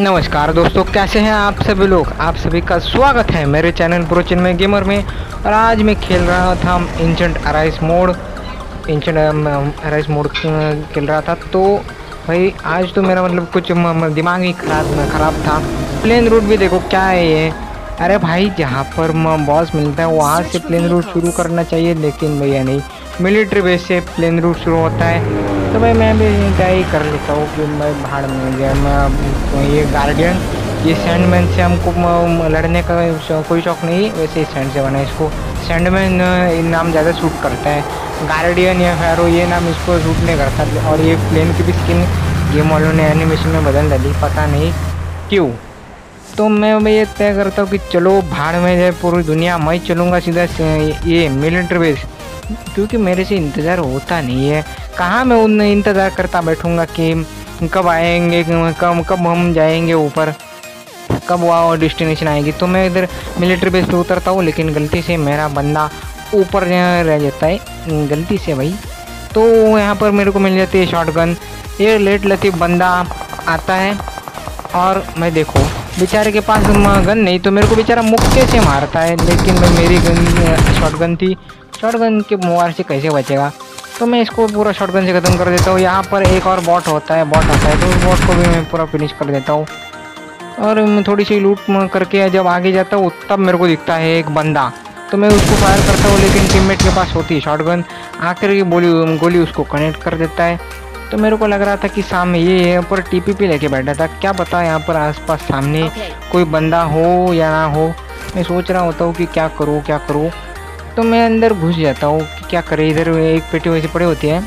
नमस्कार दोस्तों, कैसे हैं आप सभी लोग। आप सभी का स्वागत है मेरे चैनल प्रो चिन्मय गेमर में। और आज मैं खेल रहा था एंशंट अराइज मोड खेल रहा था। तो भाई आज तो मेरा मतलब कुछ दिमाग ही ख़राब था। प्लेन रूट भी देखो क्या है ये। अरे भाई जहाँ पर बॉस मिलता है वहाँ से प्लेन रूट शुरू करना चाहिए, लेकिन भैया नहीं, मिलिट्री बेस से प्लेन रूट शुरू होता है। तो भाई मैं भी क्या ही कर लेता हूँ कि मैं भाड़ में गया। मैं ये गार्डियन, ये सैंडमैन से हमको लड़ने का कोई शौक़ नहीं। वैसे ही सैंड से बना है, इसको सैंडमैन नाम ज़्यादा सूट करता है। गार्डियन या फैरो ये नाम इसको सूट नहीं करता। और ये प्लेन की भी स्किन गेम वालों ने एनिमेशन में बदल डाली, पता नहीं क्यों। तो मैं ये तय करता हूँ कि चलो भाड़ में जाए पूरी दुनिया, मैं चलूँगा सीधा ये मिलिट्री बेस, क्योंकि मेरे से इंतज़ार होता नहीं है। कहाँ मैं उन इंतज़ार करता बैठूँगा कि कब आएंगे, कब हम जाएंगे ऊपर, कब वहाँ डेस्टिनेशन आएगी। तो मैं इधर मिलिट्री बेस पे उतरता हूँ, लेकिन गलती से मेरा बंदा ऊपर रह जाता है, गलती से भाई। तो यहाँ पर मेरे को मिल जाती है शॉटगन। ये लेट लतीफ़ बंदा आता है और मैं देखो बेचारे के पास गन नहीं, तो मेरे को बेचारा मुक्के से मारता है। लेकिन मेरी गन शॉटगन थी, शॉटगन के मुहार से कैसे बचेगा। तो मैं इसको पूरा शॉटगन से ख़त्म कर देता हूँ। यहाँ पर एक और बॉट होता है, तो उस बॉट को भी मैं पूरा फिनिश कर देता हूँ। और मैं थोड़ी सी लूट करके जब आगे जाता हूँ तब मेरे को दिखता है एक बंदा, तो मैं उसको फायर करता हूँ। लेकिन टीममेट के पास होती है शॉटगन, आकर ये गोली उसको कनेक्ट कर देता है। तो मेरे को लग रहा था कि सामने ये पर टीपीपी लेके बैठा था, क्या पता यहाँ पर आसपास सामने कोई बंदा हो या ना हो। मैं सोच रहा होता हूँ कि क्या करूँ। तो मैं अंदर घुस जाता हूँ कि क्या करें, इधर एक पेटी वैसे पड़ी होती है।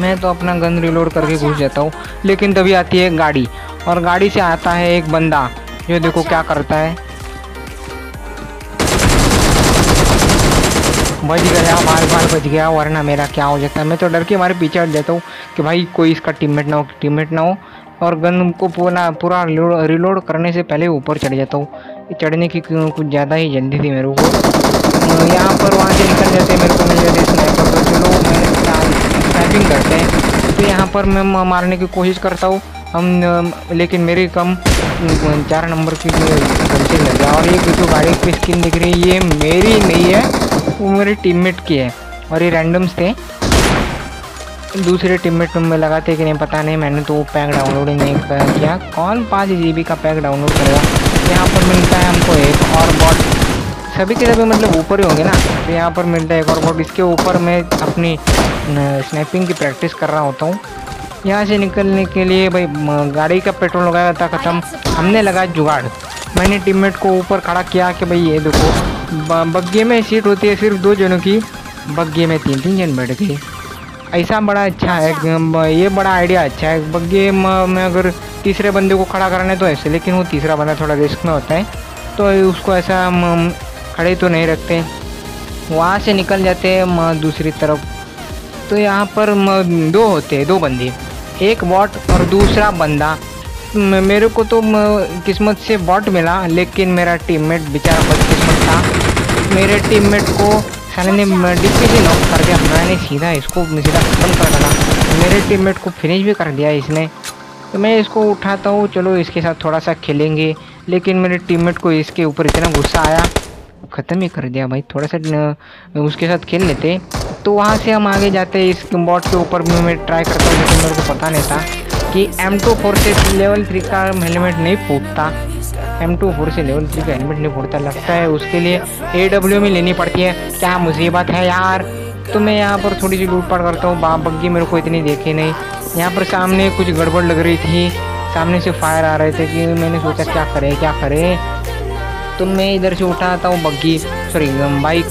मैं तो अपना गन रिलोड करके घुस जाता हूँ, लेकिन तभी आती है गाड़ी, और गाड़ी से आता है एक बंदा जो देखो क्या करता है। बच गया, बार बच गया, वरना मेरा क्या हो जाता है। मैं तो डर के हमारे पीछे हट जाता हूँ कि भाई कोई इसका टीममेट ना हो। और गन को पूरा रिलोड करने से पहले ऊपर चढ़ जाता हूँ। चढ़ने की कुछ ज़्यादा ही जल्दी थी मेरे को। यहाँ पर वहाँ से निकल जाते हैं, मेरे को मिल जाते हैं स्नाइपर। तो चलो मैं स्नाइपिंग करते हैं। तो यहाँ पर मैं मारने की कोशिश करता हूँ लेकिन मेरी कम 4 नंबर की गलती लग गया। और ये जो गाड़ी की स्किन दिख रही है ये मेरी नहीं है, वो मेरे टीममेट की है। और ये रैंडम्स थे, दूसरे टीममेट में लगाते कि नहीं पता नहीं। मैंने तो पैक डाउनलोड ही नहीं किया, कौन 5 GB का पैक डाउनलोड करेगा। यहाँ पर मिलता है हमको एक और बॉट, सभी के सभी मतलब ऊपर ही होंगे ना। तो यहाँ पर मिलता है एक और बॉट, इसके ऊपर मैं अपनी स्नैपिंग की प्रैक्टिस कर रहा होता हूँ। यहाँ से निकलने के लिए भाई गाड़ी का पेट्रोल लगाया था ख़त्म, हमने लगाया जुगाड़। मैंने टीममेट को ऊपर खड़ा किया कि भाई ये देखो बग्गे में सीट होती है सिर्फ 2 जनों की, बग्गे में 3-3 जन बैठ गए। ऐसा बड़ा अच्छा है, ये बड़ा आइडिया अच्छा है। बग्गे में अगर तीसरे बंदे को खड़ा करना है तो ऐसे, लेकिन वो तीसरा बंदा थोड़ा रिस्क में होता है, तो उसको ऐसा खड़े तो नहीं रखते। वहाँ से निकल जाते हैं दूसरी तरफ। तो यहाँ पर 2 होते हैं, 2 बंदे, एक बॉट और दूसरा बंदा। मेरे को तो किस्मत से बॉट मिला, लेकिन मेरा टीममेट बेचारा बदकिस्मत था। मेरे टीममेट को साले ने डिप्पी से नॉक कर दिया, मैंने सीधा ख़त्म कर डाला। मेरे टीममेट को फिनिश भी कर दिया इसने। तो मैं इसको उठाता हूँ, चलो इसके साथ थोड़ा सा खेलेंगे। लेकिन मेरे टीममेट को इसके ऊपर इतना गुस्सा आया, ख़त्म ही कर दिया भाई। थोड़ा सा उसके साथ खेल लेते। तो वहाँ से हम आगे जाते, इस बॉट के ऊपर भी मैं ट्राई करता हूँ। लेकिन मेरे को पता नहीं था कि M24 से लेवल 3 का हेलमेट नहीं फूटता, M24 से लेवल 3 का हेलमेट नहीं फूटता, लगता है उसके लिए AWM ही लेनी पड़ती है। क्या मुसीबत है यार। तो मैं यहाँ पर थोड़ी सी लूटपाट करता हूँ। बग्गी मेरे को इतनी देखी नहीं। यहाँ पर सामने कुछ गड़बड़ लग रही थी, सामने से फायर आ रहे थे कि मैंने सोचा क्या करे। तो मैं इधर से उठाता हूँ बाइक।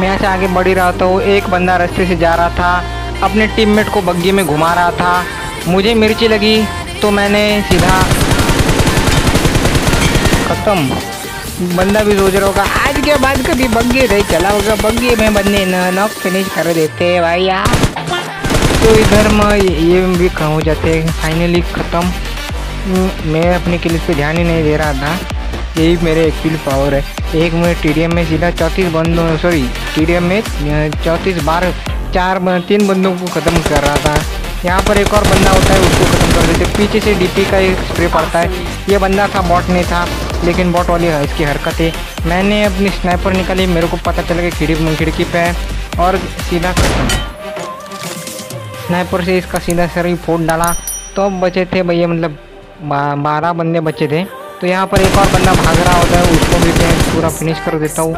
मैं यहाँ से आगे बढ़ ही रहा हूँ। एक बंदा रास्ते से जा रहा था, अपने टीममेट को बग्गी में घुमा रहा था। मुझे मिर्ची लगी तो मैंने सीधा ख़त्म। बंदा भी सोच रहा होगा आज के बाद कभी बग्गी नहीं चला होगा, बग्गी में बंदे नॉक फिनिश कर देते हैं भाई यार। तो इधर मैं ये भी हो जाते हैं फाइनली ख़त्म। मैं अपने किल्स पे ध्यान ही नहीं दे रहा था, यही मेरे एक्चुअल पावर है। एक मैं TDM में सीधा 34 बंदों में 4 बार 3 बंदों को ख़त्म कर रहा था। यहाँ पर एक और बंदा होता है उसको खत्म कर देते। पीछे से डीपी का एक स्प्रे पड़ता है। ये बंदा था, बॉट नहीं था, लेकिन बॉट वाली इसकी हरकतें। मैंने अपनी स्नाइपर निकाली, मेरे को पता चला कि खिड़की पे है और सीधा स्नाइपर से इसका सीधा सर ही फोड़ डाला। तो बचे थे भैया मतलब 12 बंदे बचे थे। तो यहाँ पर एक और बंदा भाग रहा होता है, उसको भी मैं पूरा फिनिश कर देता हूँ।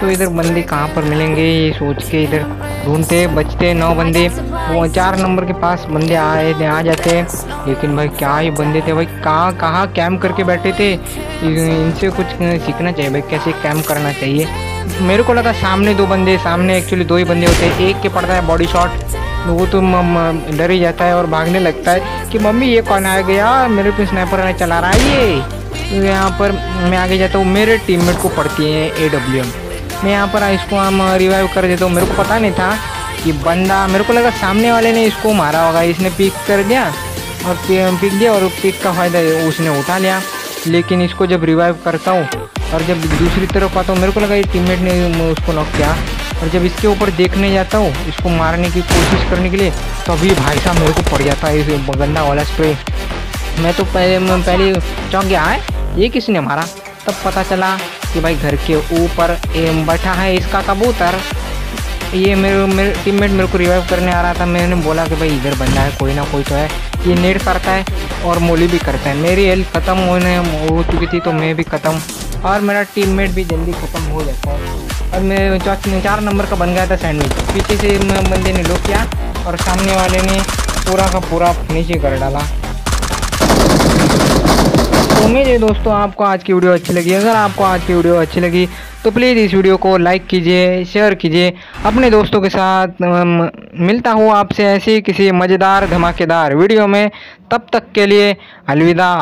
तो इधर बंदे कहाँ पर मिलेंगे ये सोच के इधर ढूंढते, बचते 9 बंदे। वो 4 नंबर के पास बंदे आ जाते हैं, लेकिन भाई क्या ही बंदे थे भाई, कहाँ कैम्प करके बैठे थे। इनसे कुछ सीखना चाहिए भाई, कैसे कैम्प करना चाहिए। मेरे को लगा सामने 2 बंदे, सामने एक्चुअली 2 ही बंदे होते हैं। एक के पड़ता है बॉडी शॉट, वो तो डर ही जाता है और भागने लगता है कि मम्मी ये कौन आ गया, मेरे पे स्नाइपर ने चला रहा है ये। तो यहाँ पर मैं आगे जाता हूँ, मेरे टीममेट को पड़ती है AWM। मैं यहाँ पर इसको हम रिवाइव कर देता हूँ। मेरे को पता नहीं था कि बंदा, मेरे को लगा सामने वाले ने इसको मारा होगा, इसने पिक कर दिया और पिक दिया और पिक का फ़ायदा उसने उठा लिया। लेकिन इसको जब रिवाइव करता हूँ और जब दूसरी तरफ आता हूँ, मेरे को लगा ये टीममेट ने उसको नॉक किया। और जब इसके ऊपर देखने जाता हूँ इसको मारने की कोशिश करने के लिए, तभी भाई साहब मेरे को पड़ जाता है इस गंदा वाला स्प्रे। मैं तो पहले चौंक गया है ये किसने मारा। तब पता चला कि भाई घर के ऊपर बैठा है इसका कबूतर। ये मेरे टीममेट मेरे को रिवाइव करने आ रहा था। मैंने बोला कि भाई इधर बंदा है, कोई ना कोई तो है। ये नेट करता है और मोली भी करता है। मेरी हेल्थ ख़त्म हो चुकी थी, तो मैं भी ख़त्म और मेरा टीममेट भी जल्दी ख़त्म हो जाता है। और मैं 4 नंबर का बन गया था सैंडविच। पीछे से बंदे ने लूट किया और सामने वाले ने पूरा का पूरा फिनिश कर डाला। तो उम्मीद है दोस्तों आपको आज की वीडियो अच्छी लगी। अगर आपको आज की वीडियो अच्छी लगी तो प्लीज़ इस वीडियो को लाइक कीजिए, शेयर कीजिए अपने दोस्तों के साथ। मिलता हूँ आपसे ऐसी किसी मज़ेदार धमाकेदार वीडियो में। तब तक के लिए अलविदा।